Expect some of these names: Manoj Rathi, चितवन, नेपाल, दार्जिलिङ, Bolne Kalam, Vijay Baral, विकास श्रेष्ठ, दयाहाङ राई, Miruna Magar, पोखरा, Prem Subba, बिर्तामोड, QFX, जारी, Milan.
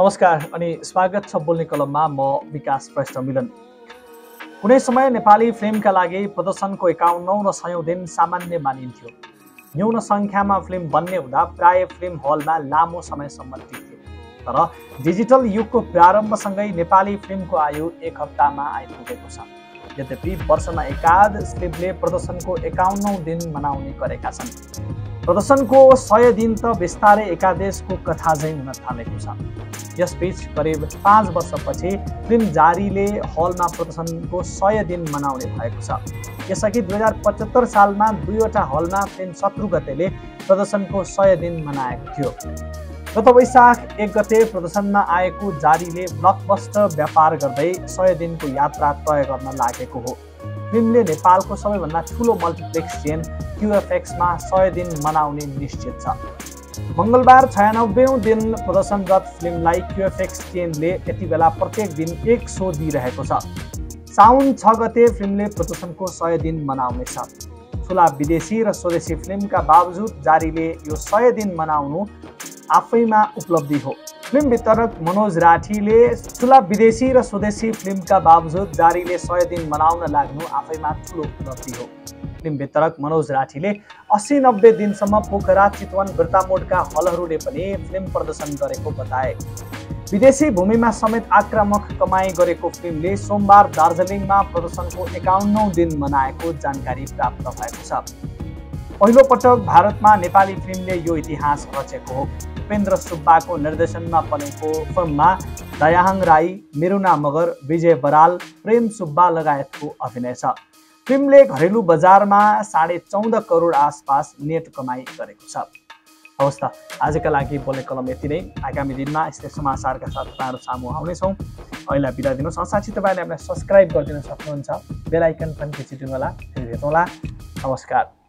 नमस्कार अनि स्वागत छ बोल्ने कलममा। म विकास श्रेष्ठ। मिलन, कुनै समय नेपाली फिल्मका लागि प्रदर्शनको ५१ र १०० दिन सामान्य मानिन्थ्यो। न्यून संख्यामा फिल्म बन्ने हुँदा प्राय फिल्म हलमा लामो समयसम्म टिक्थ्यो। तर डिजिटल युगको प्रारम्भसँगै नेपाली फिल्मको आयु १ हप्तामा आइपुगेको छ। यद्यपि वर्षमा एकाध फिल्मले प्रदर्शनको ५१ दिन मनाउने गरेका छन्। प्रदर्शनको १०० दिन त बिस्तारै एकादेशको कथा झैं हुन थालेको छ। यसबीच करिब 5 वर्षपछि फिल्म जारीले हलमा प्रदर्शनको 100 दिन मनाउने भएको छ। यसअघि 2075 सालमा दुईवटा हलमा फिल्म शत्रु गतेले प्रदर्शनको 100 दिन मनाएको थियो। गत वैशाख 1 गते प्रदर्शनमा आएको जारीले ब्लकबस्टर व्यापार गर्दै 100 दिनको यात्रा तय गर्न लागेको हो। फिल्मले नेपालको सबैभन्दा ठूलो मल्टिप्लेक्स चेन QFX मा 100 दिन मनाउने निश्चित छ। मंगलबार 96 दिन प्रदर्शनरत फिल्मलाई QFX चेनले यति बेला प्रत्येक दिन 1 शो दिइरहेको छ। साउन 6 गते फिल्मले प्रदर्शनको 100 दिन मनाउनेछ। ठूला विदेशी र स्वदेशी फिल्मका बावजुद जारीले यो 100 दिन मनाउनु आफैमा उपलब्धि हो। फिल्म वितरक मनोज राठीले ठूला विदेशी र स्वदेशी फिल्मका बावजुद जारीले 100 दिन मनाउन लाग्नु आफैमा ठूलो उपलब्धि हो। फिल्म वितरक मनोज राठीले 80-90 दिनसम्म पोखरा, चितवन, बिर्तामोडका हलहरूले पनि फिल्म प्रदर्शन गरेको बताए। विदेशी भूमिमा समेत आक्रामक कमाई गरेको फिल्मले सोमबार दार्जिलिङमा प्रदर्शनको ५१ दिन मनाएको जानकारी प्राप्त भएको छ। पहिलो पटक भारतमा नेपाली फिल्मले यो इतिहास रचेको हो। उपेन्द्र सुब्बाको निर्देशनमा बनेको फिल्ममा दयाहाङ राई, मिरुना मगर, विजय बराल, प्रेम सुब्बा लगायतको अभिनय छ। फिल्मले घरेलु बजारमा 14.5 करोड आसपास नेट कमाई गरेको छ। हवस् त, आजका लागि बोल्ने कलम यति नै। आगामी दिनमा यस्तै समाचारका साथ तपाईँहरू सामु आउनेछौँ। अहिले बिदा दिनुहोस्। साथै तपाईँले हामीलाई सब्स्क्राइब गरिदिन सक्नुहुन्छ। बेल आइकन पनि थिचिदिनु होला। फेरि भेटौँला। नमस्कार।